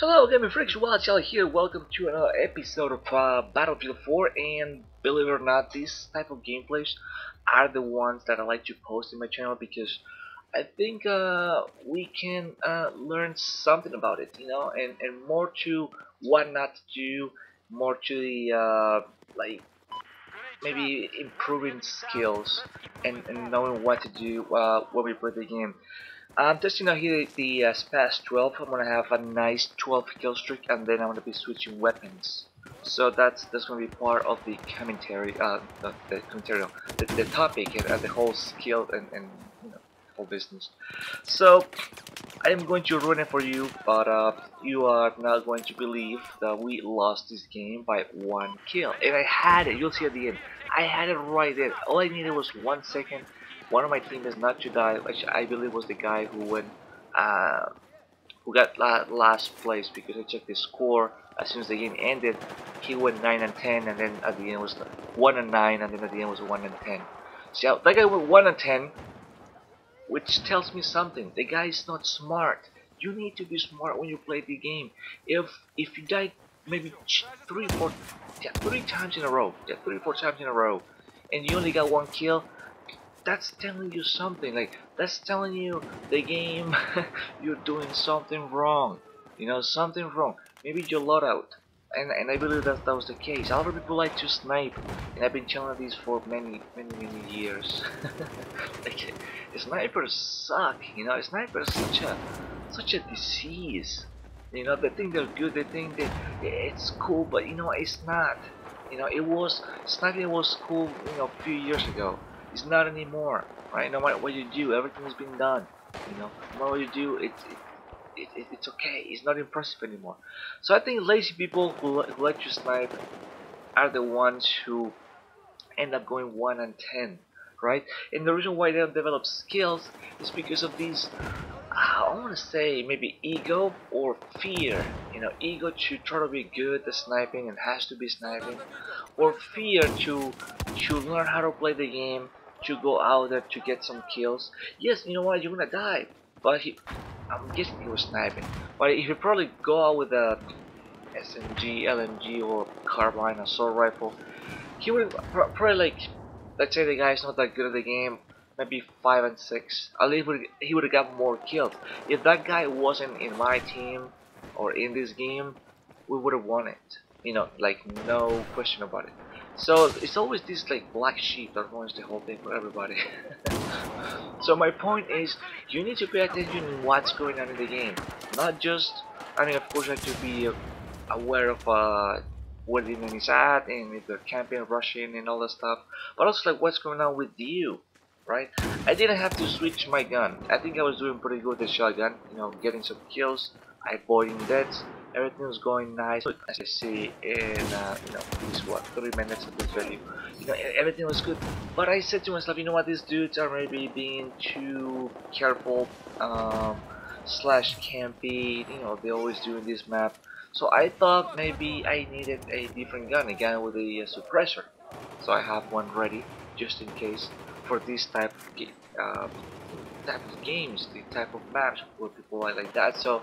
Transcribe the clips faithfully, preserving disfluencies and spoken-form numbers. Hello gaming freaks, WildChild here, welcome to another episode of uh, Battlefield four, and believe it or not, these type of gameplays are the ones that I like to post in my channel because I think uh, we can uh, learn something about it, you know, and, and more to what not to do, more to the, uh, like, maybe improving skills and, and knowing what to do uh, when we play the game. I'm testing out here the uh, SPAS twelve. I'm gonna have a nice twelve kill streak, and then I'm gonna be switching weapons. So that's that's gonna be part of the commentary, uh, not the commentary, no, the, the topic and uh, the whole skill and and you know, whole business. So I'm going to ruin it for you, but uh, you are not going to believe that we lost this game by one kill. And I had it. You'll see at the end. I had it right there. All I needed was one second. One of my teammates not to die, which I believe was the guy who went, uh, who got la last place, because I checked the score as soon as the game ended. He went nine and ten, and then at the end was one and nine, and then at the end was one and ten. So that guy went one and ten, which tells me something. The guy is not smart. You need to be smart when you play the game. If if you die maybe three, four, yeah, three times in a row, yeah, three, four times in a row, and you only got one kill. That's telling you something. Like, that's telling you the game, you're doing something wrong. You know, something wrong. Maybe your loadout. And and I believe that that was the case. A lot of people like to snipe, and I've been telling these for many, many, many years. Like, snipers suck. You know, snipers such a such a disease. You know, they think they're good. They think that it's cool, but you know, it's not. You know, it was sniping was cool. You know, a few years ago. It's not anymore, right? No matter what you do, everything has been done. You know, no matter what you do, it's it, it, it's okay. It's not impressive anymore. So I think lazy people who, who like to snipe are the ones who end up going one and ten, right? And the reason why they don't develop skills is because of these. I want to say maybe ego or fear. You know, ego to try to be good at sniping and has to be sniping, or fear to to learn how to play the game, to go out there to get some kills. Yes, you know what, you're gonna die, but he, I'm guessing he was sniping. But he would probably go out with a S M G, L M G, or carbine, assault rifle. He would probably, like, let's say the guy's not that good at the game. Maybe five and six. At least he would have got more kills. If that guy wasn't in my team or in this game, we would have won it. You know, like, no question about it. So it's always this, like, black sheep that ruins the whole thing for everybody. So my point is, you need to pay attention to what's going on in the game. Not just, I mean, of course, you have to be aware of uh, where the enemy's at and if they're camping, rushing, and all that stuff. But also, like, what's going on with you. Right? I didn't have to switch my gun. I think I was doing pretty good with the shotgun, you know, getting some kills, avoiding deaths, everything was going nice. As I see in, uh, you know, this what, three minutes of this video, you know, everything was good. But I said to myself, you know what, these dudes are maybe being too careful, um, slash campy, you know, they always do in this map. So I thought maybe I needed a different gun, a gun with a uh, suppressor. So I have one ready, just in case. For these type of, um, type of games, the type of maps where people are like that. So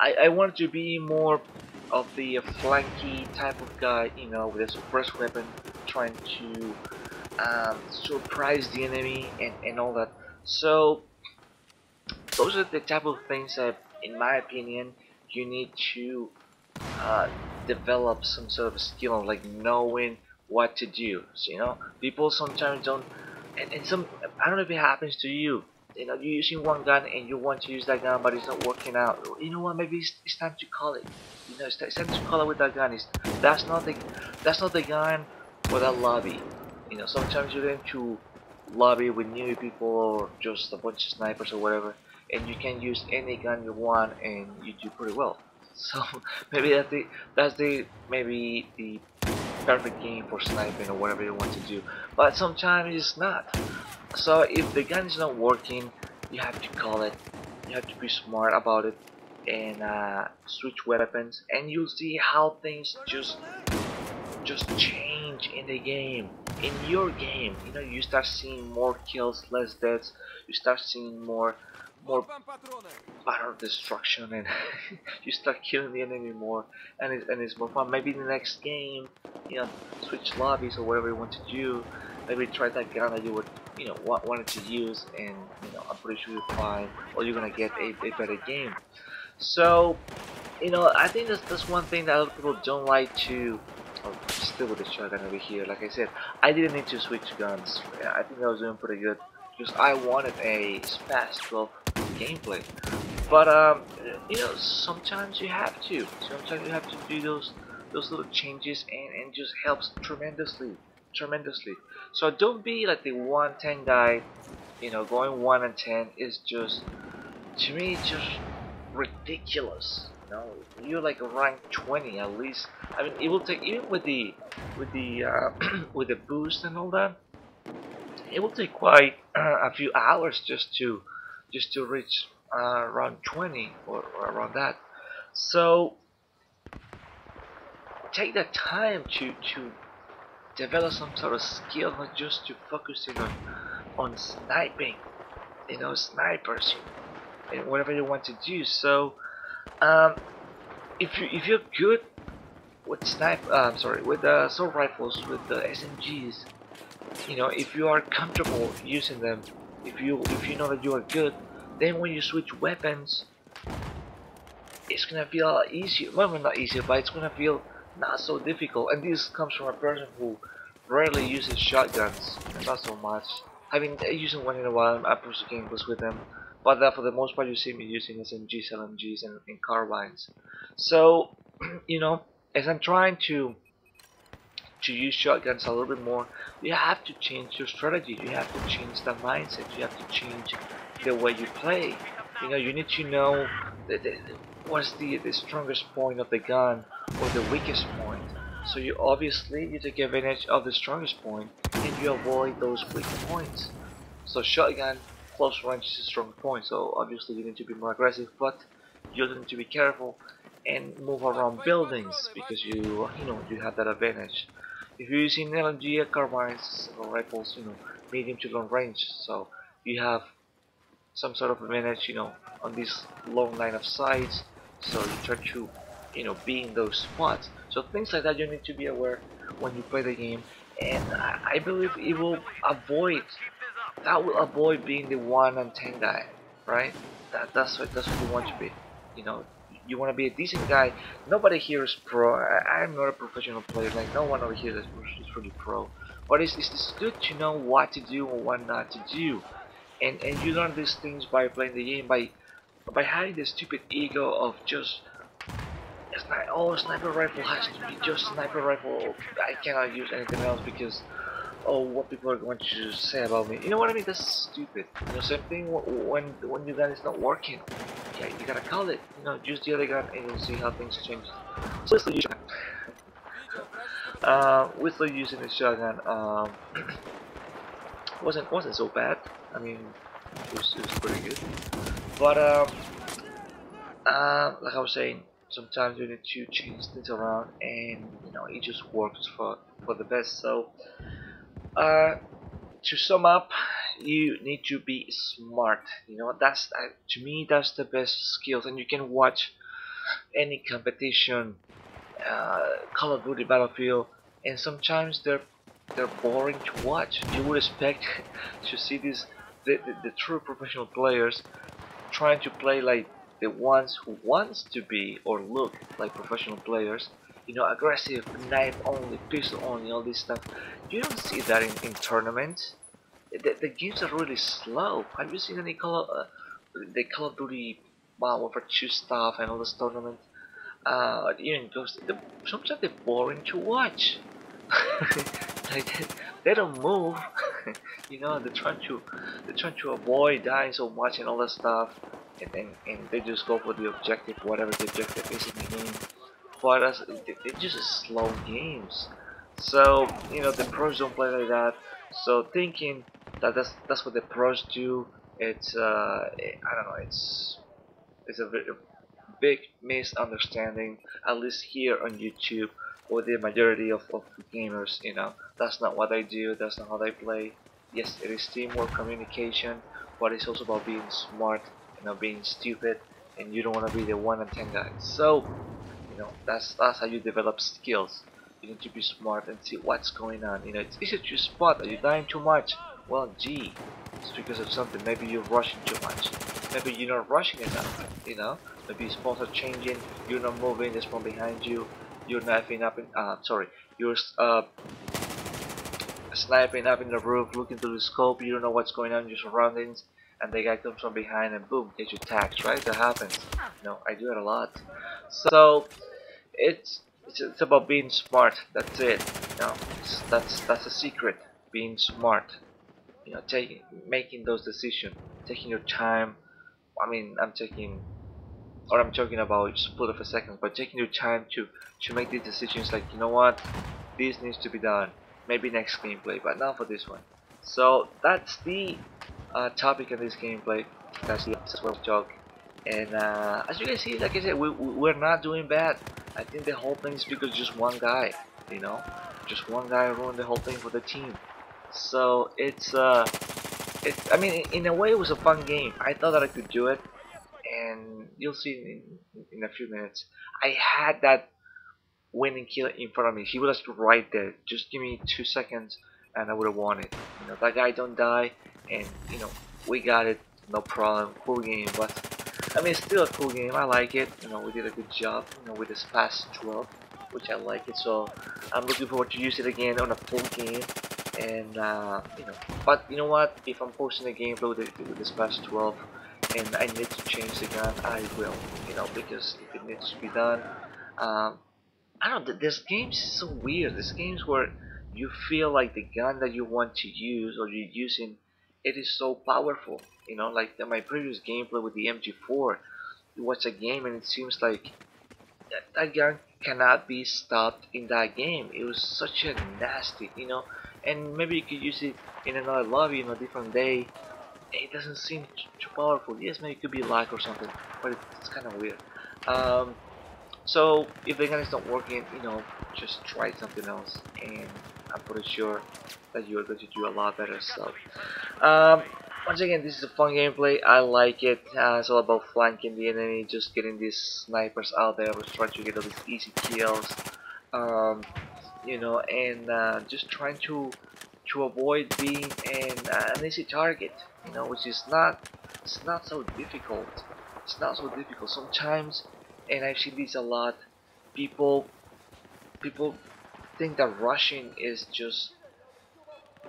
I, I wanted to be more of the flanky type of guy, you know, with a suppressed weapon, trying to um, surprise the enemy and, and all that. So those are the type of things that, in my opinion, you need to uh, develop some sort of skill, like knowing what to do. So, you know, people sometimes don't. And, and some, I don't know if it happens to you, you know, you're using one gun and you want to use that gun, but it's not working out. You know what, maybe it's, it's time to call it. You know, it's, it's time to call it with that gun. It's, that's not the, that's not the gun for that lobby. You know, sometimes you are going to lobby with new people or just a bunch of snipers or whatever, and you can use any gun you want and you do pretty well. So maybe that's the, that's the, maybe the perfect game for sniping or whatever you want to do, but sometimes it's not. So if the gun is not working, you have to call it, you have to be smart about it, and uh, switch weapons, and you'll see how things just just change in the game, in your game. You know, you start seeing more kills, less deaths, you start seeing more more barrel destruction, and you start killing the enemy more, and it's, and it's more fun. Maybe in the next game, you know, switch lobbies or whatever you want to do. Maybe try that gun that you would, you know, want, wanted to use, and you know, I'm pretty sure you'll find, or you're gonna get a, a better game. So, you know, I think that's that's one thing that a lot of people don't like to. Oh, still with the shotgun over here. Like I said, I didn't need to switch guns. I think I was doing pretty good because I wanted a SPAS twelve gameplay. But um, you know, sometimes you have to. Sometimes you have to do those those little changes, and and just helps tremendously. tremendously so don't be like the one ten guy, you know, going one and ten is just, to me, just ridiculous. You know, you're like rank twenty at least. I mean, it will take, even with the with the uh, with the boost and all that, it will take quite uh, a few hours just to just to reach uh, around twenty or, or around that. So take that time to to develop some sort of skill, not just to focusing on on sniping, you know, snipers and whatever you want to do. So um, if you if you're good with snipe, uh, I'm sorry, with uh, assault rifles, with the S M Gs, you know, if you are comfortable using them, if you if you know that you are good, then when you switch weapons, it's gonna feel a lot easier. Well, not easier, but it's gonna feel not so difficult. And this comes from a person who rarely uses shotguns, not so much. I mean, using one in a while, I post gameplays with them, but uh, for the most part you see me using S M Gs, L M Gs, and, and carbines. So, you know, as I'm trying to to use shotguns a little bit more, you have to change your strategy, you have to change the mindset, you have to change the way you play. You know, you need to know the, the, what's the, the strongest point of the gun, or the weakest point. So you obviously you take advantage of the strongest point and you avoid those weak points. So shotgun close range is a strong point, so obviously you need to be more aggressive, but you need to be careful and move around buildings because you you know you have that advantage. If you're using L M G, carbines, or rifles, you know, medium to long range, so you have some sort of advantage, you know, on this long line of sights. So you try to, you know, be in those spots. So things like that you need to be aware when you play the game, and I, I believe it will avoid that will avoid being the one and ten guy, right? That that's what that's what you want to be. You know, you want to be a decent guy. Nobody here is pro. I, I'm not a professional player. Like no one over here is really pro. But it's it's, it's good to know what to do and what not to do, and and you learn these things by playing the game, by by having the stupid ego of just. Oh, sniper rifle has to be just sniper rifle. I cannot use anything else because, oh, what people are going to say about me. You know what I mean? That's stupid. You know, same thing when when your gun is not working. Yeah, you gotta call it. You know, use the other gun and you'll see how things change. So we're still, uh, we're still using the shotgun. Um, wasn't wasn't so bad. I mean, it was, it was pretty good. But um, uh, like I was saying, sometimes you need to change things around, and you know it just works for for the best. So uh, to sum up, you need to be smart. You know, that's uh, to me that's the best skills. And you can watch any competition, uh, Call of Duty, Battlefield, and sometimes they're they're boring to watch. You would expect to see these the, the, the true professional players trying to play like the ones who wants to be or look like professional players, you know, aggressive, knife only, pistol only, all this stuff. You don't see that in, in tournaments. The, the games are really slow. Have you seen any Call of, uh, the Call of Duty Modern Warfare two stuff and all this tournament? Uh, even those, the, sometimes they're boring to watch. Like they, they don't move. You know, they're trying to they're trying to avoid dying so much and all that stuff. And, and, and they just go for the objective, whatever the objective is in the game. But us, it's just slow games. So, you know, the pros don't play like that. So thinking that that's, that's what the pros do, it's, uh, I don't know, it's it's a big misunderstanding, at least here on YouTube, for the majority of, of gamers, you know. That's not what they do, that's not how they play. Yes, it is teamwork, communication, but it's also about being smart, you know, being stupid, and you don't want to be the one in ten guys. So, you know, that's that's how you develop skills. You need to be smart and see what's going on. You know, it's easy to spot that you're dying too much. Well, gee, it's because of something. Maybe you're rushing too much. Maybe you're not rushing enough. You know, maybe spawns are changing. You're not moving. There's one behind you. You're knifing up in. Uh, sorry. You're uh. sniping up in the roof, looking through the scope, you don't know what's going on in your surroundings, and the guy comes from behind and boom, gets you taxed, right? That happens. You know, I do it a lot. So it's it's, it's about being smart. That's it. You know, that's that's a secret. Being smart. You know, taking making those decisions, taking your time. I mean, I'm taking, or I'm talking about split of a second, but taking your time to to make these decisions. Like, you know what, this needs to be done. Maybe next gameplay, but not for this one. So that's the uh, topic of this gameplay. That's the twelve joke. And uh, as you can see, like I said, we, we're not doing bad. I think the whole thing is because just one guy, you know, just one guy ruined the whole thing for the team. So it's, uh, it's. I mean, in a way, it was a fun game. I thought that I could do it, and you'll see in, in a few minutes. I had that winning kill in front of me. He was right there. Just give me two seconds and I would have won it. You know, that guy don't die, and you know, we got it, no problem. Cool game, but I mean, it's still a cool game. I like it. You know, we did a good job, you know, with the SPAS twelve, which I like it, so I'm looking forward to use it again on a full game. And uh, you know, but you know what, if I'm posting a gameplay with the, with the SPAS twelve and I need to change the gun, I will, you know, because if it needs to be done. um, I don't know, this game's so weird. This game's where you feel like the gun that you want to use or you're using, it is so powerful. You know, like my previous gameplay with the M G four, you watch a game and it seems like that, that gun cannot be stopped in that game. It was such a nasty, you know, and maybe you could use it in another lobby, you know, different day. It doesn't seem too powerful. Yes, maybe it could be lag or something, but it's kind of weird. Um... So if the gun is not working, you know, just try something else, and I'm pretty sure that you are going to do a lot better stuff. Um, once again, this is a fun gameplay. I like it. Uh, it's all about flanking the enemy, just getting these snipers out there. I was trying to get all these easy kills, um, you know, and uh, just trying to to avoid being an, uh, an easy target, you know, which is not it's not so difficult. It's not so difficult sometimes. And I've seen this a lot. People, people think that rushing is just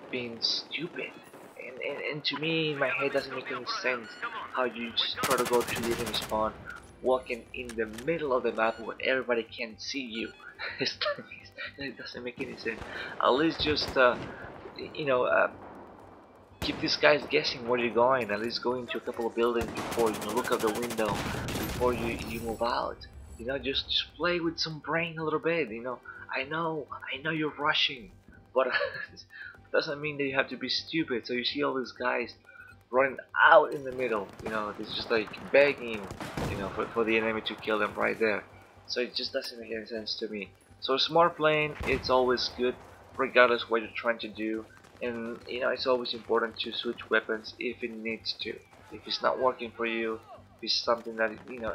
being stupid, and, and and to me, in my head, doesn't make any sense. How you just try to go to the enemy spawn, walking in the middle of the map where everybody can see you. It doesn't make any sense. At least just uh, you know, uh, keep these guys guessing where you're going. At least go into a couple of buildings before you look out the window. Before you, you move out, you know, just, just play with some brain a little bit, you know. I know, I know you're rushing, but doesn't mean that you have to be stupid. So you see all these guys running out in the middle, you know, it's just like begging, you know, for, for the enemy to kill them right there. So it just doesn't make any sense to me. So smart playing, it's always good, regardless what you're trying to do, and you know, it's always important to switch weapons if it needs to. If it's not working for you, is something that, you know,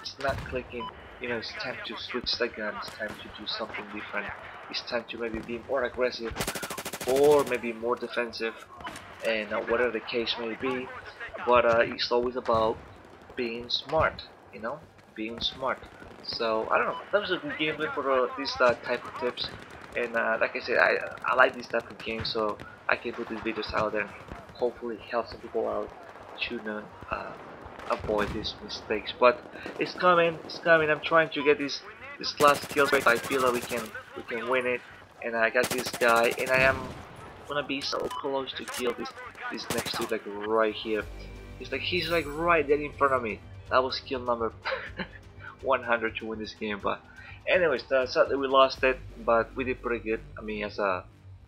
it's not clicking, you know, it's time to switch the gun, it's time to do something different, it's time to maybe be more aggressive or maybe more defensive, and uh, whatever the case may be. But uh, it's always about being smart, you know, being smart. So I don't know, that was a good gameplay for uh, this uh, type of tips, and uh, like I said, I, I like this type of game, so I can put these videos out there and hopefully help some people out to know, uh, avoid these mistakes. But it's coming, it's coming. I'm trying to get this this last kill. I feel that we can we can win it, and I got this guy, and I am gonna be so close to kill this this next dude, like right here. It's like he's like right there in front of me. That was kill number one hundred to win this game. But anyways, sadly we lost it, but we did pretty good. I mean, as a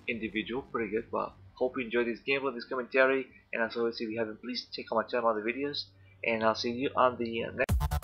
individual, pretty good. But hope you enjoyed this gameplay, this commentary, and as always, if you haven't, please check out my channel, other videos. And I'll see you on the next